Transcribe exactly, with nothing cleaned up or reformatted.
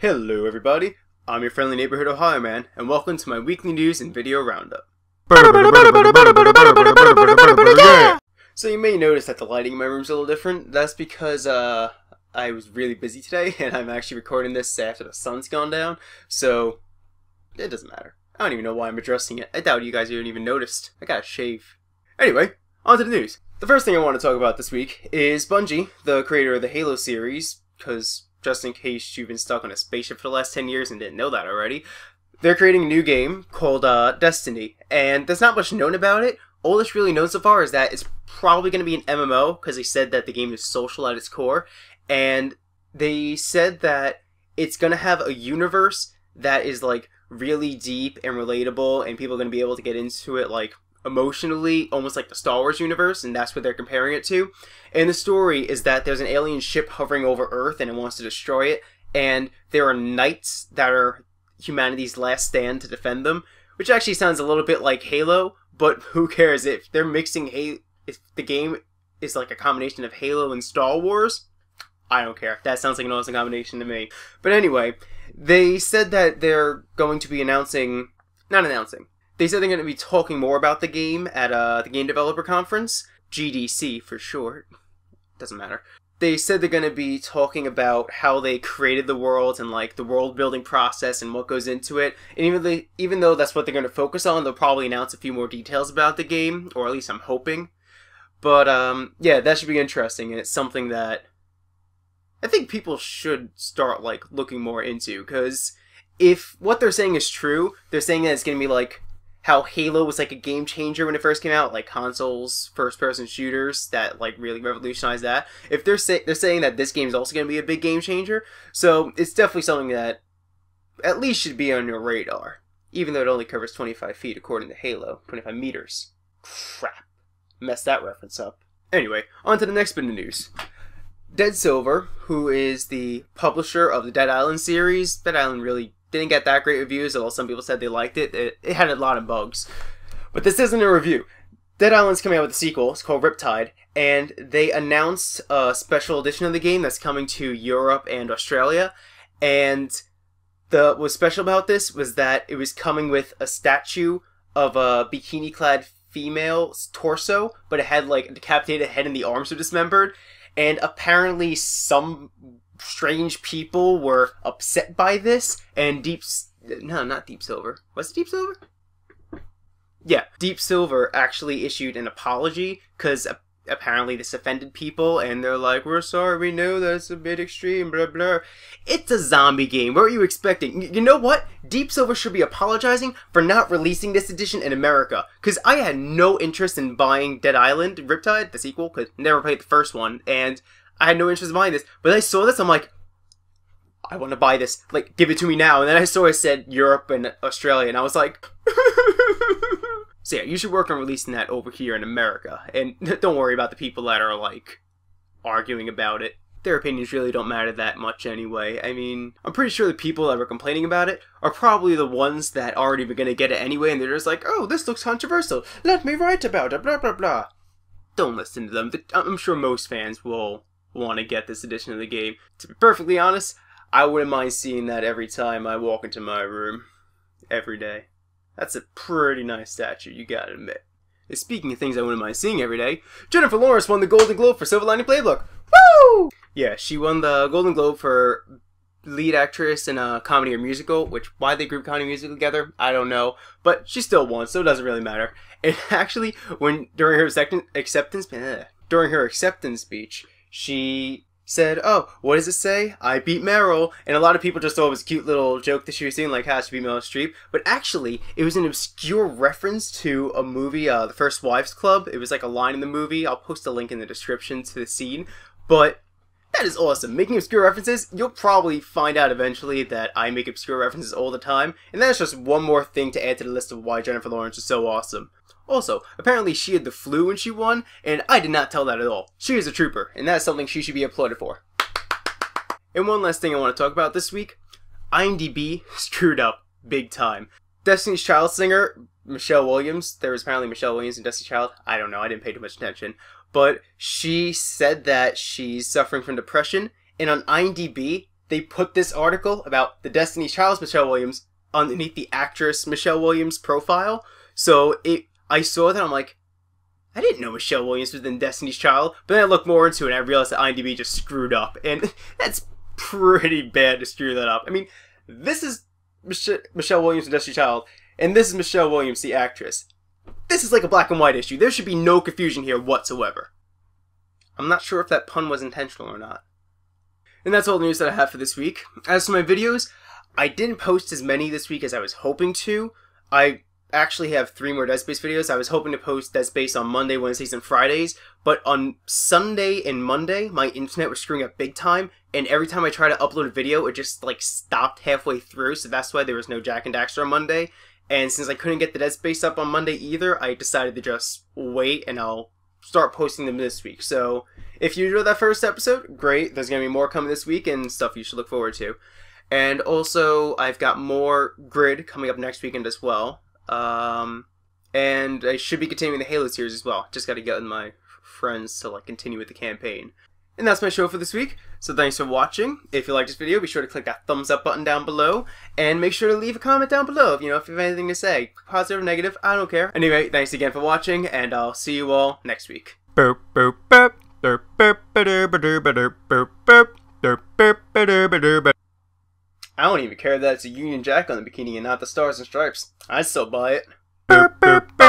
Hello everybody, I'm your friendly neighborhood Ohio man, and welcome to my weekly news and video roundup. So you may notice that the lighting in my room is a little different. That's because uh, I was really busy today, and I'm actually recording this after the sun's gone down, so it doesn't matter. I don't even know why I'm addressing it. I doubt you guys even noticed. I gotta shave. Anyway, on to the news. The first thing I want to talk about this week is Bungie, the creator of the Halo series, because just in case you've been stuck on a spaceship for the last ten years and didn't know that already. They're creating a new game called uh, Destiny, and there's not much known about it. All that's really known so far is that it's probably going to be an M M O, because they said that the game is social at its core, and they said that it's going to have a universe that is like really deep and relatable, and people are going to be able to get into it like emotionally, almost like the Star Wars universe, and that's what they're comparing it to. And the story is that there's an alien ship hovering over Earth and it wants to destroy it, and there are knights that are humanity's last stand to defend them, which actually sounds a little bit like Halo, but who cares if they're mixing Halo, if the game is like a combination of Halo and Star Wars? I don't care. That sounds like an awesome combination to me. But anyway, they said that they're going to be announcing, not announcing, they said they're going to be talking more about the game at uh, the Game Developer Conference, G D C for short. Doesn't matter. They said they're going to be talking about how they created the world and like the world building process and what goes into it. And even they, even though that's what they're going to focus on, they'll probably announce a few more details about the game, or at least I'm hoping. But um, yeah, that should be interesting, and it's something that I think people should start like looking more into, because if what they're saying is true, they're saying that it's going to be like how Halo was like a game changer when it first came out, like consoles, first-person shooters that like really revolutionized that. If they're say they're saying that this game is also going to be a big game changer, so it's definitely something that at least should be on your radar, even though it only covers twenty-five feet according to Halo, twenty-five meters. Crap, messed that reference up. Anyway, on to the next bit of news. Dead Silver, who is the publisher of the Dead Island series, Dead Island really didn't get that great reviews, although some people said they liked it. it. It had a lot of bugs. But this isn't a review. Dead Island's coming out with a sequel. It's called Riptide. And they announced a special edition of the game that's coming to Europe and Australia. And the what was special about this was that it was coming with a statue of a bikini-clad female's torso, but it had like a decapitated head and the arms were dismembered. And apparently some strange people were upset by this, and Deep... No, not Deep Silver. Was it Deep Silver? Yeah, Deep Silver actually issued an apology, because apparently this offended people, and they're like, we're sorry, we know that's a bit extreme, blah, blah. It's a zombie game. What were you expecting? You know what? Deep Silver should be apologizing for not releasing this edition in America, because I had no interest in buying Dead Island Riptide, the sequel, because I never played the first one, and I had no interest in buying this, but I saw this, I'm like, I want to buy this, like, give it to me now, and then I saw it said Europe and Australia, and I was like, so yeah, you should work on releasing that over here in America, and don't worry about the people that are, like, arguing about it. Their opinions really don't matter that much anyway. I mean, I'm pretty sure the people that were complaining about it are probably the ones that aren't even going to get it anyway, and they're just like, oh, this looks controversial, let me write about it, blah, blah, blah. Don't listen to them. I'm sure most fans will want to get this edition of the game. To be perfectly honest, I wouldn't mind seeing that every time I walk into my room. Every day. That's a pretty nice statue, you gotta admit. And speaking of things I wouldn't mind seeing every day, Jennifer Lawrence won the Golden Globe for Silver Lining Playbook. Woo! Yeah, she won the Golden Globe for lead actress in a comedy or musical, which why they group comedy and musical together, I don't know. But she still won, so it doesn't really matter. And actually, when during her acceptance, bleh, during her acceptance speech, she said, oh, what does it say? I beat Meryl. And a lot of people just thought it was a cute little joke that she was doing, like, how she beat Meryl Streep. But actually, it was an obscure reference to a movie, uh, The First Wives Club. It was, like, a line in the movie. I'll post a link in the description to the scene. But that is awesome. Making obscure references, you'll probably find out eventually that I make obscure references all the time. And that's just one more thing to add to the list of why Jennifer Lawrence is so awesome. Also, apparently she had the flu when she won, and I did not tell that at all. She is a trooper, and that's something she should be applauded for. And one last thing I want to talk about this week, IMDb screwed up big time. Destiny's Child singer, Michelle Williams, there was apparently Michelle Williams in Destiny's Child, I don't know, I didn't pay too much attention, but she said that she's suffering from depression, and on IMDb, they put this article about the Destiny's Child's Michelle Williams underneath the actress Michelle Williams profile. So it, I saw that, I'm like, I didn't know Michelle Williams was in Destiny's Child. But then I looked more into it and I realized that IMDb just screwed up. And that's pretty bad to screw that up. I mean, this is Mich Michelle Williams in Destiny's Child, and this is Michelle Williams, the actress. This is like a black and white issue. There should be no confusion here whatsoever. I'm not sure if that pun was intentional or not. And that's all the news that I have for this week. As for my videos, I didn't post as many this week as I was hoping to. I actually have three more Dead Space videos. I was hoping to post Dead Space on Monday, Wednesdays, and Fridays, but on Sunday and Monday, my internet was screwing up big time, and every time I tried to upload a video, it just, like, stopped halfway through, so that's why there was no Jack and Daxter on Monday. And since I couldn't get the Dead Space up on Monday either, I decided to just wait, and I'll start posting them this week. So if you enjoyed that first episode, great. There's going to be more coming this week and stuff you should look forward to. And also, I've got more Grid coming up next weekend as well. Um, and I should be continuing the Halo series as well. Just got to get my friends to like continue with the campaign. And that's my show for this week, so thanks for watching. If you liked this video, be sure to click that thumbs up button down below, and make sure to leave a comment down below if you, know, if you have anything to say. Positive or negative, I don't care. Anyway, thanks again for watching, and I'll see you all next week. Boop, boop, boop. Boop, boop, boop, boop, boop, boop, boop, boop, boop, boop, boop, boop. I don't even care that it's a Union Jack on the bikini and not the Stars and Stripes. I'd still buy it. Boop, boop, boop.